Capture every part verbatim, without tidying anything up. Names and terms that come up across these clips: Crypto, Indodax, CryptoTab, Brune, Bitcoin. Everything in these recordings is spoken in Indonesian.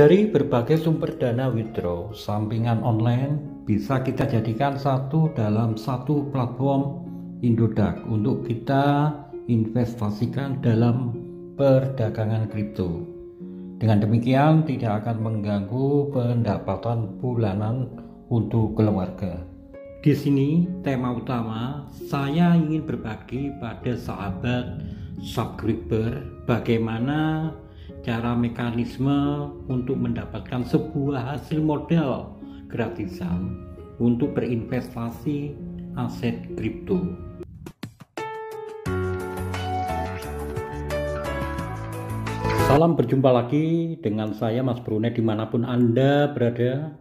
Dari berbagai sumber dana withdraw sampingan online bisa kita jadikan satu dalam satu platform Indodax untuk kita investasikan dalam perdagangan kripto. Dengan demikian tidak akan mengganggu pendapatan bulanan untuk keluarga. Di sini tema utama saya ingin berbagi pada sahabat subscriber bagaimana cara mekanisme untuk mendapatkan sebuah hasil modal gratisan untuk berinvestasi aset kripto. Salam berjumpa lagi dengan saya Mas Brune dimanapun Anda berada.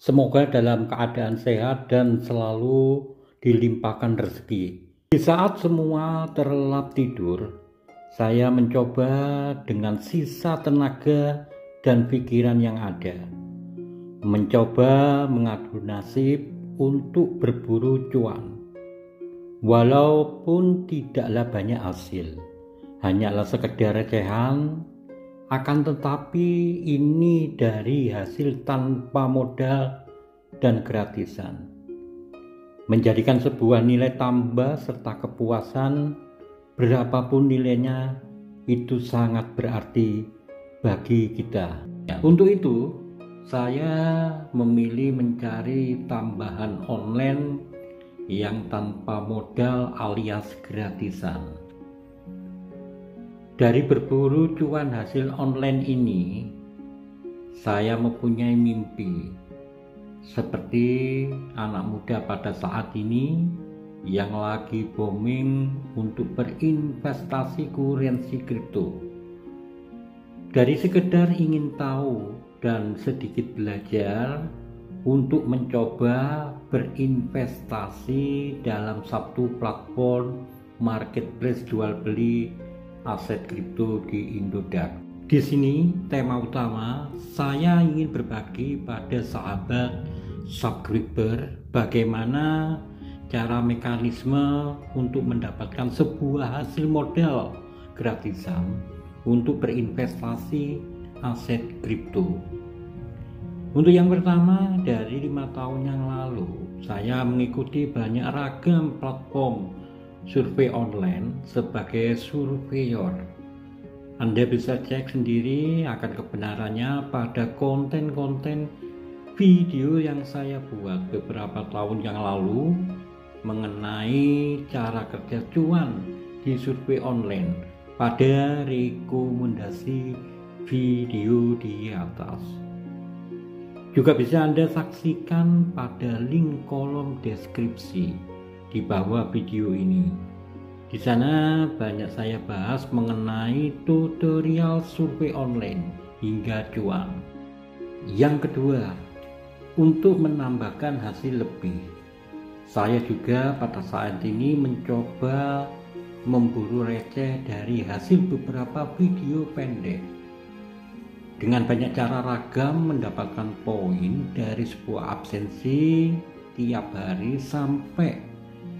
Semoga dalam keadaan sehat dan selalu dilimpahkan rezeki. Di saat semua terlelap tidur, saya mencoba dengan sisa tenaga dan pikiran yang ada, mencoba mengadu nasib untuk berburu cuan. Walaupun tidaklah banyak hasil, hanyalah sekedar recehan, akan tetapi ini dari hasil tanpa modal dan gratisan, menjadikan sebuah nilai tambah serta kepuasan. Berapapun nilainya, itu sangat berarti bagi kita. Untuk itu, saya memilih mencari tambahan online yang tanpa modal alias gratisan. Dari berburu cuan hasil online ini, saya mempunyai mimpi. Seperti anak muda pada saat ini, yang lagi booming untuk berinvestasi kurensi kripto. Dari sekedar ingin tahu dan sedikit belajar untuk mencoba berinvestasi dalam satu platform marketplace jual beli aset kripto di Indodax. Di sini tema utama saya ingin berbagi pada sahabat subscriber bagaimana cara mekanisme untuk mendapatkan sebuah hasil modal gratisan untuk berinvestasi aset kripto. Untuk yang pertama, dari lima tahun yang lalu saya mengikuti banyak ragam platform survei online sebagai surveyor. Anda bisa cek sendiri akan kebenarannya pada konten-konten video yang saya buat beberapa tahun yang lalu mengenai cara kerja cuan di survei online pada rekomendasi video di atas. Juga bisa Anda saksikan pada link kolom deskripsi di bawah video ini. Di sana banyak saya bahas mengenai tutorial survei online hingga cuan. Yang kedua, untuk menambahkan hasil lebih, saya juga pada saat ini mencoba memburu receh dari hasil beberapa video pendek. Dengan banyak cara ragam mendapatkan poin dari sebuah absensi tiap hari sampai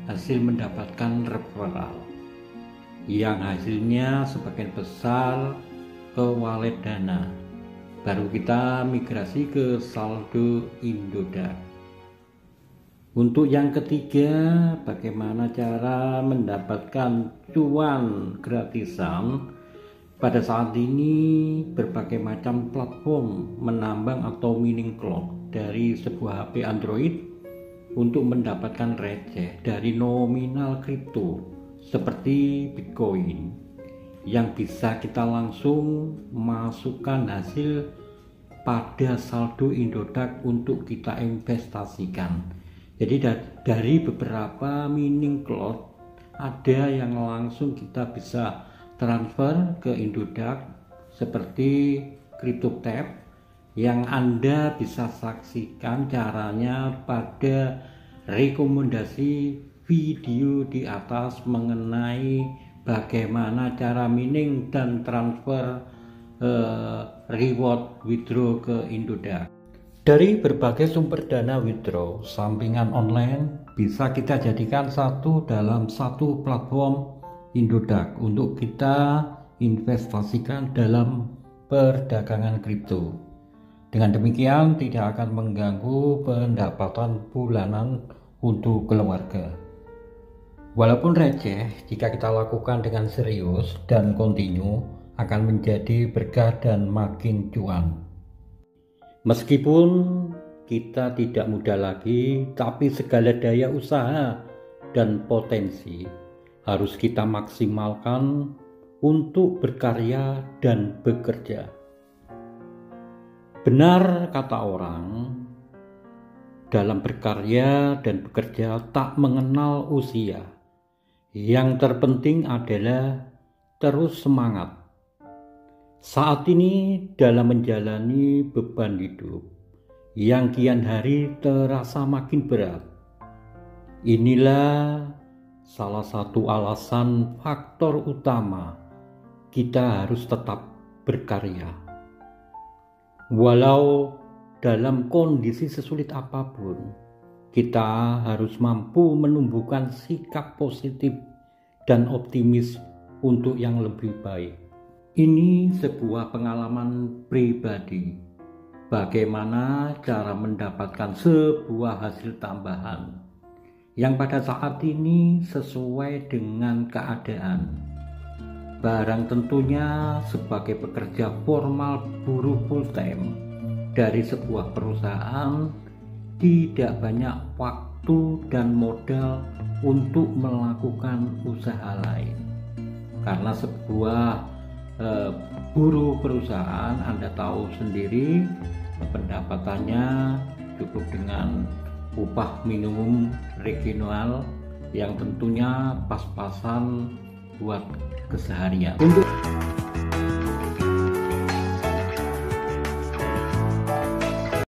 hasil mendapatkan referral. Yang hasilnya sebagian besar ke wallet dana. Baru kita migrasi ke saldo Indodax. Untuk yang ketiga, bagaimana cara mendapatkan cuan gratisan? Pada saat ini berbagai macam platform menambang atau mining clock dari sebuah H P Android untuk mendapatkan receh dari nominal kripto seperti Bitcoin yang bisa kita langsung masukkan hasil pada saldo Indodax untuk kita investasikan. Jadi dari beberapa mining cloud ada yang langsung kita bisa transfer ke Indodax seperti CryptoTab yang Anda bisa saksikan caranya pada rekomendasi video di atas mengenai bagaimana cara mining dan transfer eh, reward withdraw ke Indodax. Dari berbagai sumber dana withdraw sampingan online bisa kita jadikan satu dalam satu platform Indodax untuk kita investasikan dalam perdagangan kripto. Dengan demikian tidak akan mengganggu pendapatan bulanan untuk keluarga. Walaupun receh, jika kita lakukan dengan serius dan kontinu akan menjadi berkah dan makin cuan. Meskipun kita tidak muda lagi, tapi segala daya usaha dan potensi harus kita maksimalkan untuk berkarya dan bekerja. Benar kata orang, dalam berkarya dan bekerja tak mengenal usia. Yang terpenting adalah terus semangat. Saat ini dalam menjalani beban hidup yang kian hari terasa makin berat. Inilah salah satu alasan faktor utama kita harus tetap berkarya. Walau dalam kondisi sesulit apapun, kita harus mampu menumbuhkan sikap positif dan optimis untuk yang lebih baik. Ini sebuah pengalaman pribadi. Bagaimana cara mendapatkan sebuah hasil tambahan yang pada saat ini sesuai dengan keadaan. Barang tentunya sebagai pekerja formal buruh full time dari sebuah perusahaan tidak banyak waktu dan modal untuk melakukan usaha lain. Karena sebuah eh, buruh perusahaan, Anda tahu sendiri pendapatannya cukup dengan upah minimum regional yang tentunya pas-pasan buat keseharian. Untuk